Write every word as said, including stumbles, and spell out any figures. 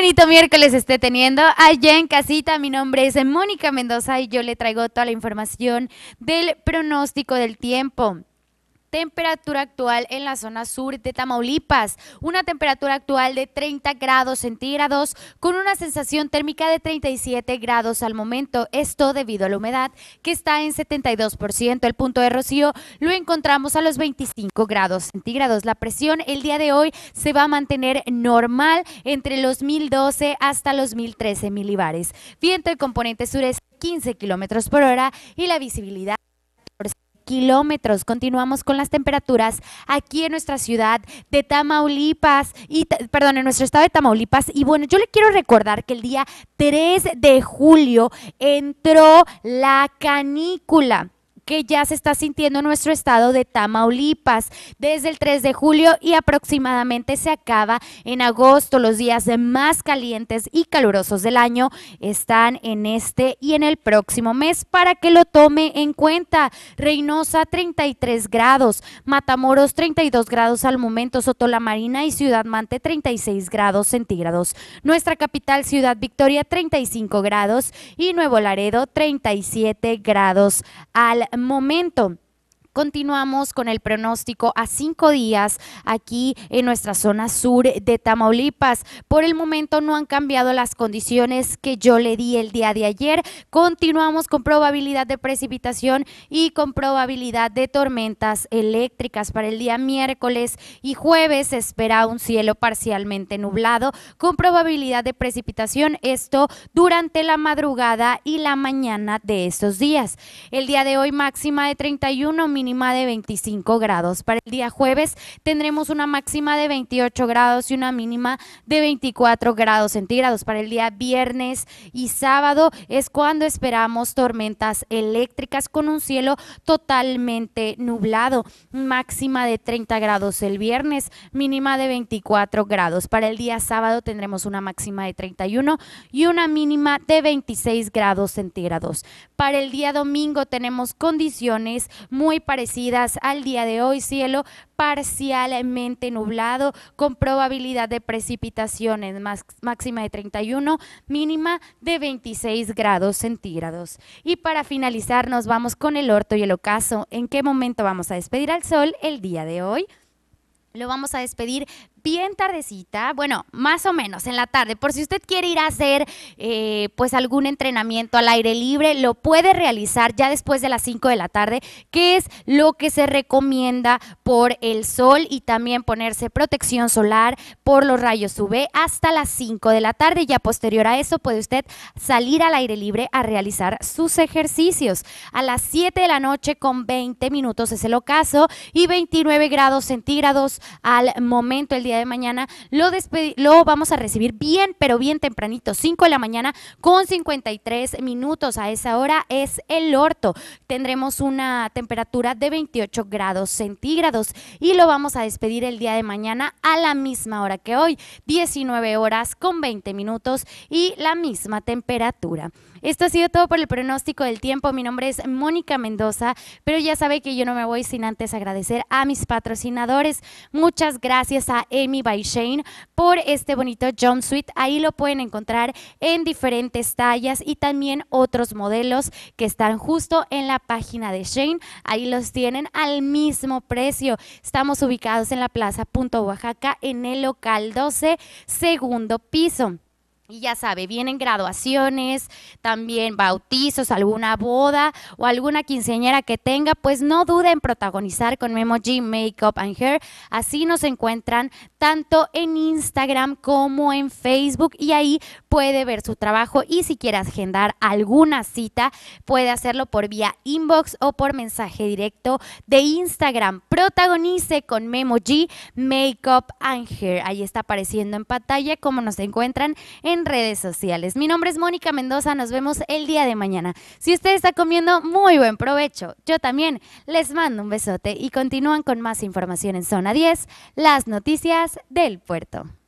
bonito miércoles esté teniendo allá en casita. Mi nombre es Mónica Mendoza y yo le traigo toda la información del pronóstico del tiempo. Temperatura actual en la zona sur de Tamaulipas, una temperatura actual de treinta grados centígrados con una sensación térmica de treinta y siete grados al momento, esto debido a la humedad que está en setenta y dos por ciento, el punto de rocío lo encontramos a los veinticinco grados centígrados, la presión el día de hoy se va a mantener normal entre los mil doce hasta los mil trece milibares, viento de componente sureste quince kilómetros por hora y la visibilidad kilómetros. Continuamos con las temperaturas aquí en nuestra ciudad de Tamaulipas, y perdón, en nuestro estado de Tamaulipas. Y bueno, yo le quiero recordar que el día tres de julio entró la canícula que ya se está sintiendo en nuestro estado de Tamaulipas desde el tres de julio y aproximadamente se acaba en agosto. Los días más calientes y calurosos del año están en este y en el próximo mes para que lo tome en cuenta. Reynosa treinta y tres grados, Matamoros treinta y dos grados al momento, Soto la Marina y Ciudad Mante treinta y seis grados centígrados. Nuestra capital Ciudad Victoria treinta y cinco grados y Nuevo Laredo treinta y siete grados al momento. Continuamos con el pronóstico a cinco días aquí en nuestra zona sur de Tamaulipas. Por el momento no han cambiado las condiciones que yo le di el día de ayer. Continuamos con probabilidad de precipitación y con probabilidad de tormentas eléctricas. Para el día miércoles y jueves se espera un cielo parcialmente nublado con probabilidad de precipitación, esto durante la madrugada y la mañana de estos días. El día de hoy máxima de treinta y uno, mínima de veinticinco grados. Para el día jueves tendremos una máxima de veintiocho grados y una mínima de veinticuatro grados centígrados. Para el día viernes y sábado es cuando esperamos tormentas eléctricas con un cielo totalmente nublado, máxima de treinta grados el viernes, mínima de veinticuatro grados. Para el día sábado tendremos una máxima de treinta y uno y una mínima de veintiséis grados centígrados. Para el día domingo tenemos condiciones muy parecidas al día de hoy, cielo parcialmente nublado con probabilidad de precipitaciones, máxima de treinta y uno, mínima de veintiséis grados centígrados. Y para finalizar nos vamos con el orto y el ocaso. ¿En qué momento vamos a despedir al sol el día de hoy? Lo vamos a despedir bien tardecita, bueno, más o menos en la tarde, por si usted quiere ir a hacer eh, pues algún entrenamiento al aire libre, lo puede realizar ya después de las cinco de la tarde, que es lo que se recomienda por el sol, y también ponerse protección solar por los rayos U V hasta las cinco de la tarde, ya posterior a eso puede usted salir al aire libre a realizar sus ejercicios. A las siete de la noche con veinte minutos es el ocaso y veintinueve grados centígrados al momento. El día de mañana lo, lo vamos a recibir bien, pero bien tempranito, cinco de la mañana con cincuenta y tres minutos. A esa hora es el orto. Tendremos una temperatura de veintiocho grados centígrados y lo vamos a despedir el día de mañana a la misma hora que hoy, diecinueve horas con veinte minutos y la misma temperatura. Esto ha sido todo por el pronóstico del tiempo. Mi nombre es Mónica Mendoza, pero ya sabe que yo no me voy sin antes agradecer a mis patrocinadores. Muchas gracias a Amy by SHEIN por este bonito jumpsuit. Ahí lo pueden encontrar en diferentes tallas y también otros modelos que están justo en la página de SHEIN. Ahí los tienen al mismo precio. Estamos ubicados en la Plaza Punto Oaxaca, en el local doce, segundo piso. Y ya sabe, vienen graduaciones, también bautizos, alguna boda o alguna quinceañera que tenga, pues no dude en protagonizar con Memo G Makeup and Hair. Así nos encuentran tanto en Instagram como en Facebook y ahí puede ver su trabajo, y si quiere agendar alguna cita puede hacerlo por vía inbox o por mensaje directo de Instagram. Protagonice con Memo G Makeup and Hair. Ahí está apareciendo en pantalla cómo nos encuentran en redes sociales. Mi nombre es Mónica Mendoza, nos vemos el día de mañana. Si usted está comiendo, muy buen provecho. Yo también les mando un besote y continúan con más información en Zona diez, las noticias del puerto.